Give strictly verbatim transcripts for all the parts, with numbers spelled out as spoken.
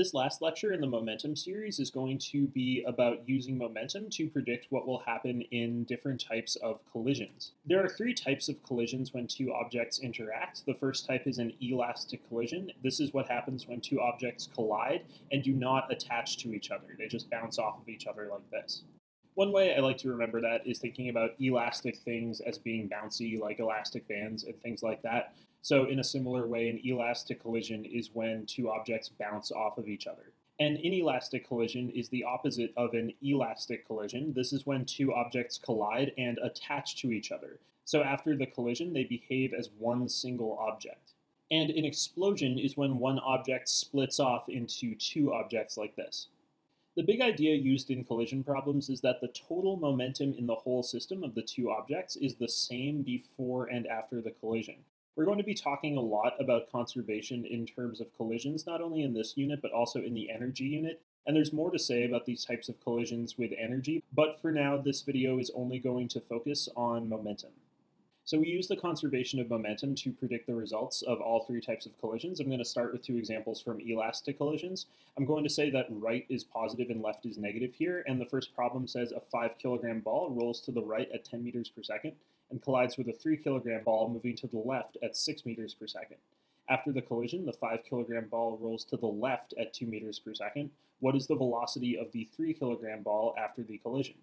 This last lecture in the momentum series is going to be about using momentum to predict what will happen in different types of collisions. There are three types of collisions when two objects interact. The first type is an elastic collision. This is what happens when two objects collide and do not attach to each other. They just bounce off of each other like this. One way I like to remember that is thinking about elastic things as being bouncy, like elastic bands and things like that. So in a similar way, an elastic collision is when two objects bounce off of each other. An inelastic collision is the opposite of an elastic collision. This is when two objects collide and attach to each other. So after the collision, they behave as one single object. And an explosion is when one object splits off into two objects like this. The big idea used in collision problems is that the total momentum in the whole system of the two objects is the same before and after the collision. We're going to be talking a lot about conservation in terms of collisions, not only in this unit, but also in the energy unit. And there's more to say about these types of collisions with energy, but for now, this video is only going to focus on momentum. So we use the conservation of momentum to predict the results of all three types of collisions. I'm going to start with two examples from elastic collisions. I'm going to say that right is positive and left is negative here, and the first problem says a five kilogram ball rolls to the right at ten meters per second and collides with a three kilogram ball moving to the left at six meters per second. After the collision, the five kilogram ball rolls to the left at two meters per second. What is the velocity of the three kilogram ball after the collision?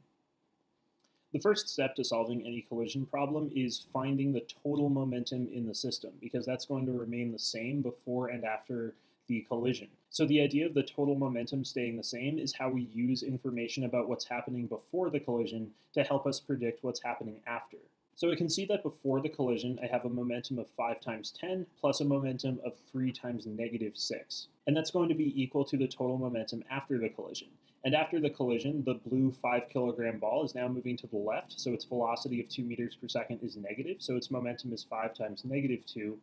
The first step to solving any collision problem is finding the total momentum in the system, because that's going to remain the same before and after the collision. So the idea of the total momentum staying the same is how we use information about what's happening before the collision to help us predict what's happening after. So we can see that before the collision, I have a momentum of five times ten plus a momentum of three times negative six. And that's going to be equal to the total momentum after the collision. And after the collision, the blue five kilogram ball is now moving to the left, so its velocity of two meters per second is negative, so its momentum is five times negative two.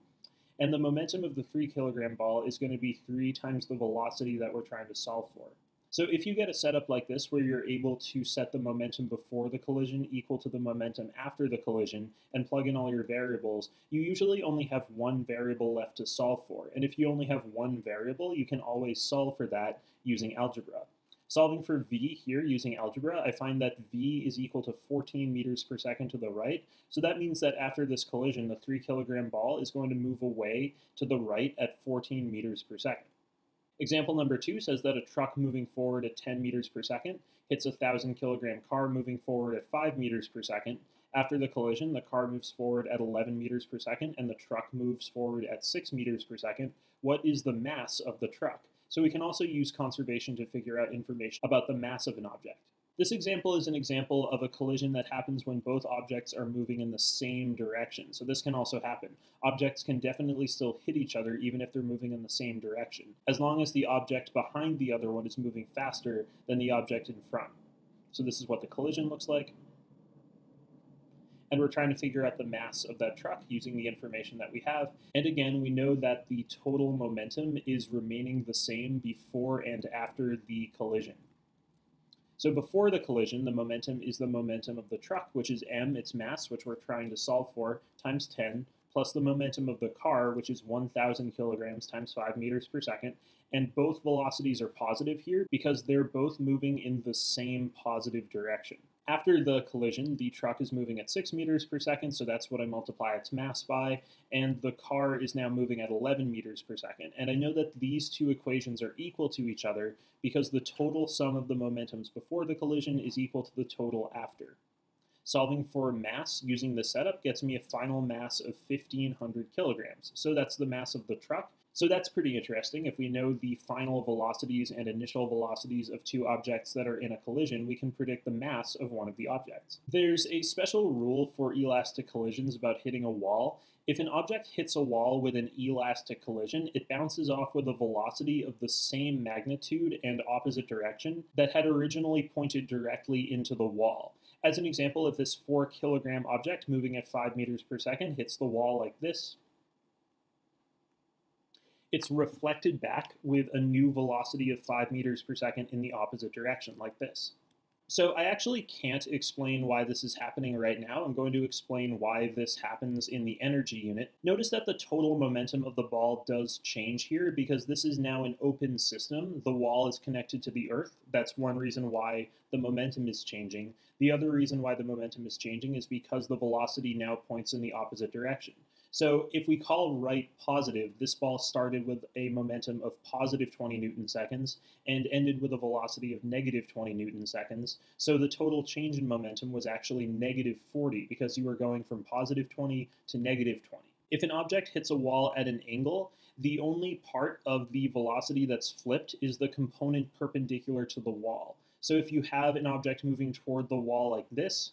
And the momentum of the three kilogram ball is going to be three times the velocity that we're trying to solve for. So if you get a setup like this where you're able to set the momentum before the collision equal to the momentum after the collision and plug in all your variables, you usually only have one variable left to solve for. And if you only have one variable, you can always solve for that using algebra. Solving for V here using algebra, I find that V is equal to fourteen meters per second to the right. So that means that after this collision, the three kilogram ball is going to move away to the right at fourteen meters per second. Example number two says that a truck moving forward at ten meters per second hits a one thousand kilogram car moving forward at five meters per second. After the collision, the car moves forward at eleven meters per second and the truck moves forward at six meters per second. What is the mass of the truck? So we can also use conservation to figure out information about the mass of an object. This example is an example of a collision that happens when both objects are moving in the same direction. So this can also happen. Objects can definitely still hit each other even if they're moving in the same direction, as long as the object behind the other one is moving faster than the object in front. So this is what the collision looks like. And we're trying to figure out the mass of that truck using the information that we have. And again, we know that the total momentum is remaining the same before and after the collision. So before the collision, the momentum is the momentum of the truck, which is m, its mass, which we're trying to solve for, times ten, plus the momentum of the car, which is one thousand kilograms times five meters per second. And both velocities are positive here because they're both moving in the same positive direction. After the collision, the truck is moving at six meters per second, so that's what I multiply its mass by, and the car is now moving at eleven meters per second. And I know that these two equations are equal to each other because the total sum of the momentums before the collision is equal to the total after. Solving for mass using this setup gets me a final mass of fifteen hundred kilograms. So that's the mass of the truck. So that's pretty interesting. If we know the final velocities and initial velocities of two objects that are in a collision, we can predict the mass of one of the objects. There's a special rule for elastic collisions about hitting a wall. If an object hits a wall with an elastic collision, it bounces off with a velocity of the same magnitude and opposite direction that had originally pointed directly into the wall. As an example, if this four kilogram object moving at five meters per second hits the wall like this, it's reflected back with a new velocity of five meters per second in the opposite direction, like this. So I actually can't explain why this is happening right now. I'm going to explain why this happens in the energy unit. Notice that the total momentum of the ball does change here because this is now an open system. The wall is connected to the Earth. That's one reason why the momentum is changing. The other reason why the momentum is changing is because the velocity now points in the opposite direction. So if we call right positive, this ball started with a momentum of positive twenty newton seconds and ended with a velocity of negative twenty newton seconds. So the total change in momentum was actually negative forty because you were going from positive twenty to negative twenty. If an object hits a wall at an angle, the only part of the velocity that's flipped is the component perpendicular to the wall. So if you have an object moving toward the wall like this,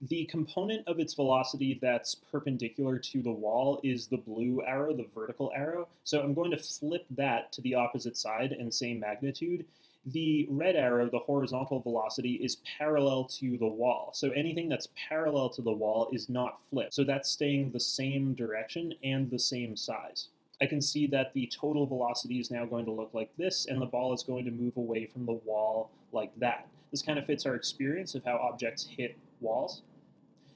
the component of its velocity that's perpendicular to the wall is the blue arrow, the vertical arrow. So I'm going to flip that to the opposite side and same magnitude. The red arrow, the horizontal velocity, is parallel to the wall. So anything that's parallel to the wall is not flipped. So that's staying the same direction and the same size. I can see that the total velocity is now going to look like this, and the ball is going to move away from the wall like that. This kind of fits our experience of how objects hit walls.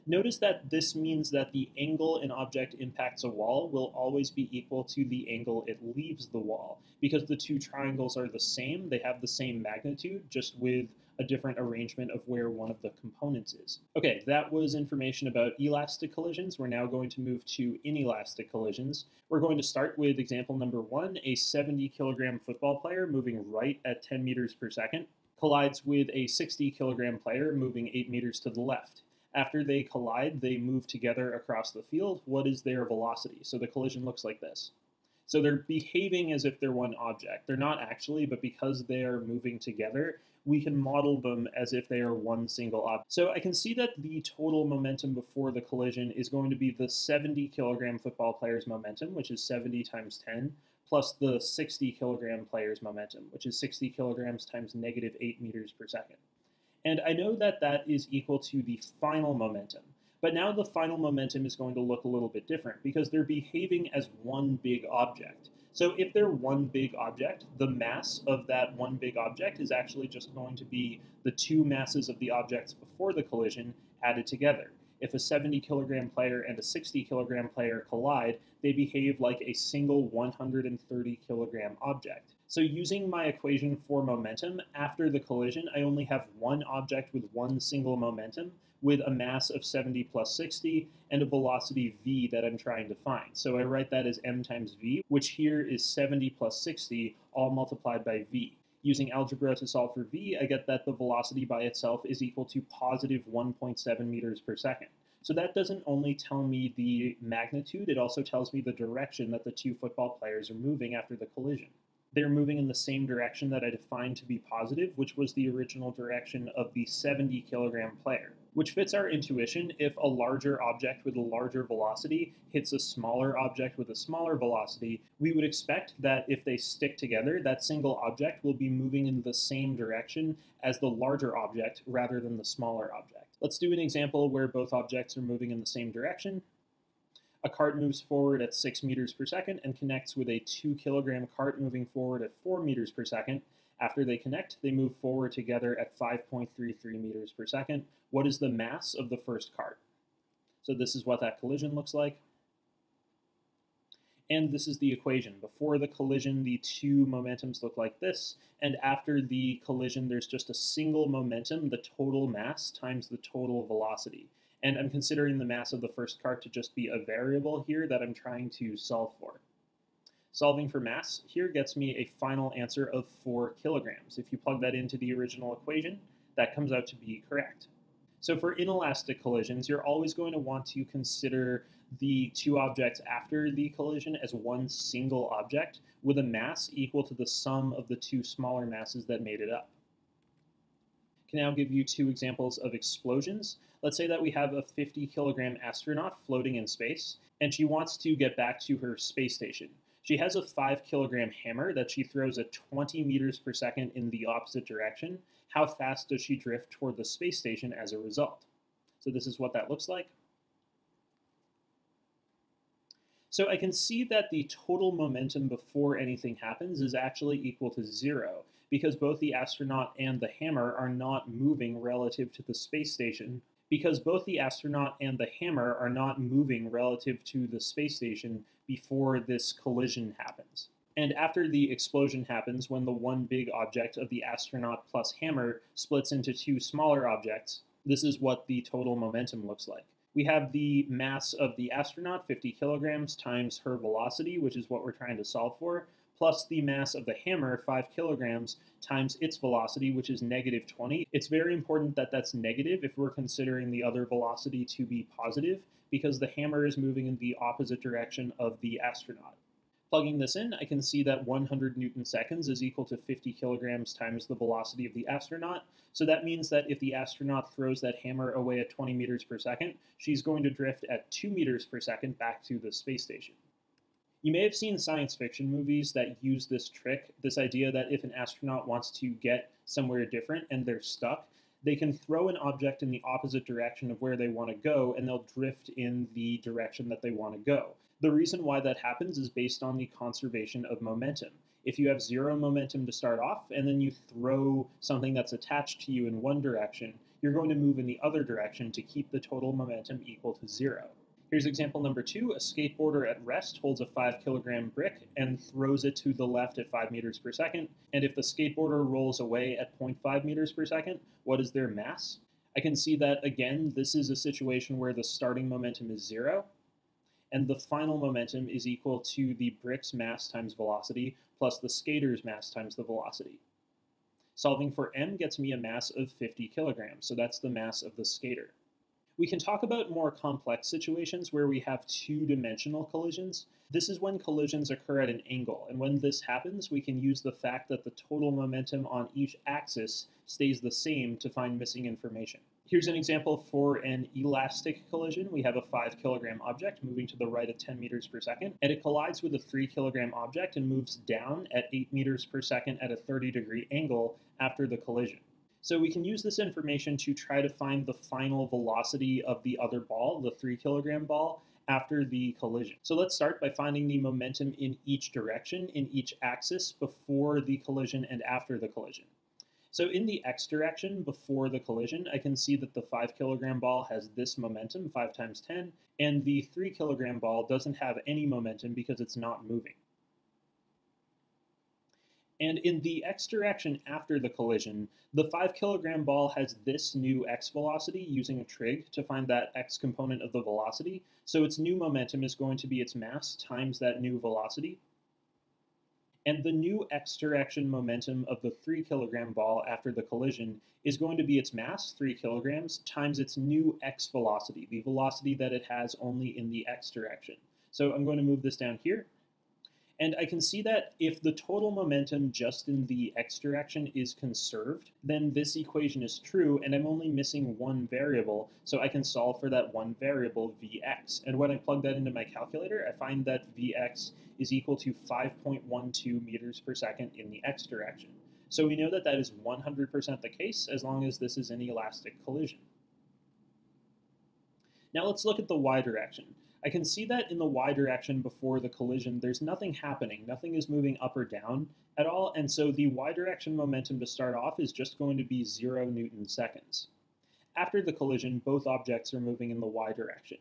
Notice that this means that the angle an object impacts a wall will always be equal to the angle it leaves the wall. Because the two triangles are the same, they have the same magnitude, just with a different arrangement of where one of the components is. Okay, that was information about elastic collisions. We're now going to move to inelastic collisions. We're going to start with example number one, a seventy kilogram football player moving right at ten meters per second. Collides with a sixty kilogram player moving eight meters to the left. After they collide, they move together across the field. What is their velocity? So the collision looks like this. So they're behaving as if they're one object. They're not actually, but because they're moving together, we can model them as if they are one single object. So I can see that the total momentum before the collision is going to be the seventy kilogram football player's momentum, which is seventy times ten. Plus the sixty kilogram player's momentum, which is sixty kilograms times negative eight meters per second. And I know that that is equal to the final momentum, but now the final momentum is going to look a little bit different because they're behaving as one big object. So if they're one big object, the mass of that one big object is actually just going to be the two masses of the objects before the collision added together. If a seventy kilogram player and a sixty kilogram player collide, they behave like a single one hundred thirty kilogram object. So using my equation for momentum, after the collision, I only have one object with one single momentum, with a mass of seventy plus sixty, and a velocity v that I'm trying to find. So I write that as m times v, which here is seventy plus sixty, all multiplied by v. Using algebra to solve for v, I get that the velocity by itself is equal to positive one point seven meters per second. So that doesn't only tell me the magnitude, it also tells me the direction that the two football players are moving after the collision. They're moving in the same direction that I defined to be positive, which was the original direction of the seventy kilogram player, which fits our intuition if a larger object with a larger velocity hits a smaller object with a smaller velocity. We would expect that if they stick together, that single object will be moving in the same direction as the larger object rather than the smaller object. Let's do an example where both objects are moving in the same direction. A cart moves forward at six meters per second and connects with a two kilogram cart moving forward at four meters per second. After they connect, they move forward together at five point three three meters per second. What is the mass of the first cart? So this is what that collision looks like. And this is the equation. Before the collision, the two momentums look like this. And after the collision, there's just a single momentum, the total mass times the total velocity. And I'm considering the mass of the first cart to just be a variable here that I'm trying to solve for. Solving for mass here gets me a final answer of four kilograms. If you plug that into the original equation, that comes out to be correct. So for inelastic collisions, you're always going to want to consider the two objects after the collision as one single object with a mass equal to the sum of the two smaller masses that made it up. I can now give you two examples of explosions. Let's say that we have a fifty kilogram astronaut floating in space, and she wants to get back to her space station. She has a five kilogram hammer that she throws at twenty meters per second in the opposite direction. How fast does she drift toward the space station as a result? So this is what that looks like. So I can see that the total momentum before anything happens is actually equal to zero, because both the astronaut and the hammer are not moving relative to the space station, because both the astronaut and the hammer are not moving relative to the space station before this collision happens. And after the explosion happens, when the one big object of the astronaut plus hammer splits into two smaller objects, this is what the total momentum looks like. We have the mass of the astronaut, fifty kilograms, times her velocity, which is what we're trying to solve for, plus the mass of the hammer, five kilograms, times its velocity, which is negative twenty. It's very important that that's negative if we're considering the other velocity to be positive, because the hammer is moving in the opposite direction of the astronaut. Plugging this in, I can see that one hundred newton seconds is equal to fifty kilograms times the velocity of the astronaut. So that means that if the astronaut throws that hammer away at twenty meters per second, she's going to drift at two meters per second back to the space station. You may have seen science fiction movies that use this trick, this idea that if an astronaut wants to get somewhere different and they're stuck, they can throw an object in the opposite direction of where they want to go, and they'll drift in the direction that they want to go. The reason why that happens is based on the conservation of momentum. If you have zero momentum to start off, and then you throw something that's attached to you in one direction, you're going to move in the other direction to keep the total momentum equal to zero. Here's example number two. A skateboarder at rest holds a five kilogram brick and throws it to the left at five meters per second. And if the skateboarder rolls away at zero point five meters per second, what is their mass? I can see that, again, this is a situation where the starting momentum is zero, and the final momentum is equal to the brick's mass times velocity plus the skater's mass times the velocity. Solving for m gets me a mass of fifty kilograms, so that's the mass of the skater. We can talk about more complex situations where we have two-dimensional collisions. This is when collisions occur at an angle, and when this happens, we can use the fact that the total momentum on each axis stays the same to find missing information. Here's an example for an elastic collision. We have a five kilogram object moving to the right at ten meters per second, and it collides with a three kilogram object and moves down at eight meters per second at a thirty degree angle after the collision. So we can use this information to try to find the final velocity of the other ball, the three kilogram ball, after the collision. So let's start by finding the momentum in each direction, in each axis, before the collision and after the collision. So in the x direction, before the collision, I can see that the five kilogram ball has this momentum, five times ten, and the three kilogram ball doesn't have any momentum because it's not moving. And in the x direction after the collision, the five kilogram ball has this new x velocity using a trig to find that x component of the velocity. So its new momentum is going to be its mass times that new velocity. And the new x direction momentum of the three kilogram ball after the collision is going to be its mass, three kilograms, times its new x velocity, the velocity that it has only in the x direction. So I'm going to move this down here. And I can see that if the total momentum just in the x direction is conserved, then this equation is true, and I'm only missing one variable, so I can solve for that one variable, Vx. And when I plug that into my calculator, I find that Vx is equal to five point one two meters per second in the x direction. So we know that that is one hundred percent the case, as long as this is an elastic collision. Now let's look at the y direction. I can see that in the y direction before the collision, there's nothing happening. Nothing is moving up or down at all, and so the y direction momentum to start off is just going to be zero newton seconds. After the collision, both objects are moving in the y direction.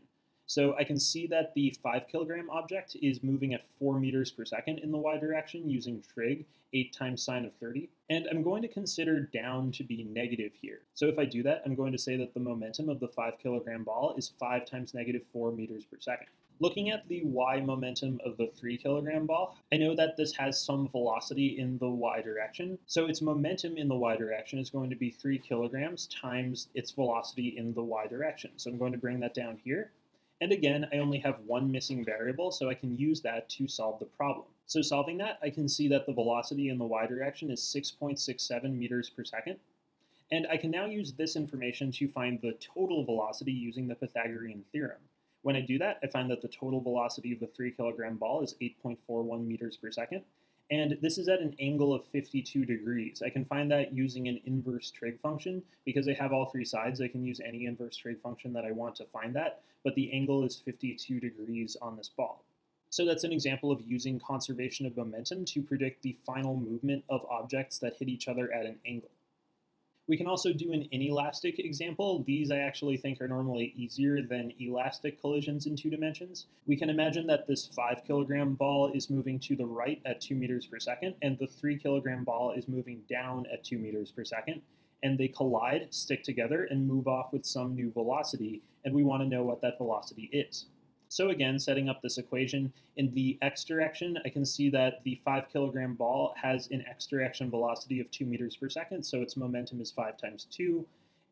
So I can see that the five kilogram object is moving at four meters per second in the y direction using trig, eight times sine of thirty. And I'm going to consider down to be negative here. So if I do that, I'm going to say that the momentum of the five kilogram ball is five times negative four meters per second. Looking at the y momentum of the three kilogram ball, I know that this has some velocity in the y direction. So its momentum in the y direction is going to be three kilograms times its velocity in the y direction. So I'm going to bring that down here. And again, I only have one missing variable, so I can use that to solve the problem. So solving that, I can see that the velocity in the y direction is six point six seven meters per second. And I can now use this information to find the total velocity using the Pythagorean theorem. When I do that, I find that the total velocity of the three kilogram ball is eight point four one meters per second. And this is at an angle of fifty-two degrees. I can find that using an inverse trig function. Because I have all three sides, I can use any inverse trig function that I want to find that, but the angle is fifty-two degrees on this ball. So that's an example of using conservation of momentum to predict the final movement of objects that hit each other at an angle. We can also do an inelastic example. These I actually think are normally easier than elastic collisions in two dimensions. We can imagine that this five kilogram ball is moving to the right at two meters per second, and the three kilogram ball is moving down at two meters per second, and they collide, stick together, and move off with some new velocity, and we want to know what that velocity is. So again, setting up this equation, in the x direction, I can see that the five kilogram ball has an x direction velocity of two meters per second, so its momentum is five times two.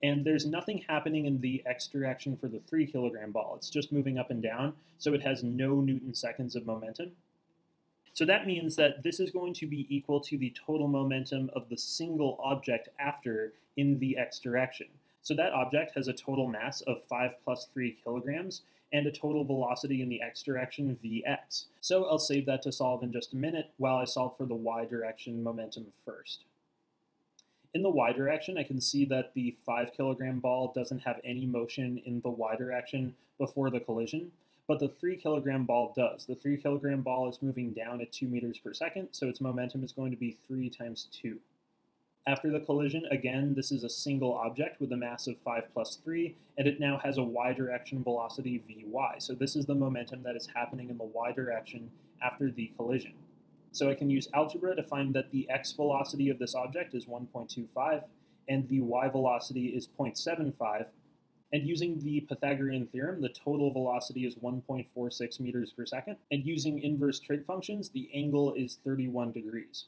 And there's nothing happening in the x direction for the three kilogram ball. It's just moving up and down, so it has no newton seconds of momentum. So that means that this is going to be equal to the total momentum of the single object after in the x direction. So that object has a total mass of five plus three kilograms and a total velocity in the x direction, vx. So I'll save that to solve in just a minute while I solve for the y direction momentum first. In the y direction, I can see that the five kilogram ball doesn't have any motion in the y direction before the collision, but the three kilogram ball does. The three kilogram ball is moving down at two meters per second, so its momentum is going to be three times two. After the collision, again, this is a single object with a mass of five plus three, and it now has a y-direction velocity vy. So this is the momentum that is happening in the y-direction after the collision. So I can use algebra to find that the x velocity of this object is one point two five, and the y velocity is zero point seven five. And using the Pythagorean theorem, the total velocity is one point four six meters per second. And using inverse trig functions, the angle is thirty-one degrees.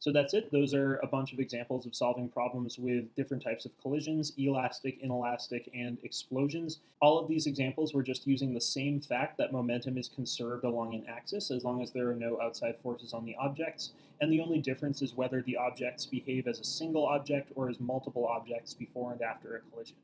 So that's it. Those are a bunch of examples of solving problems with different types of collisions, elastic, inelastic, and explosions. All of these examples were just using the same fact that momentum is conserved along an axis as long as there are no outside forces on the objects, and the only difference is whether the objects behave as a single object or as multiple objects before and after a collision.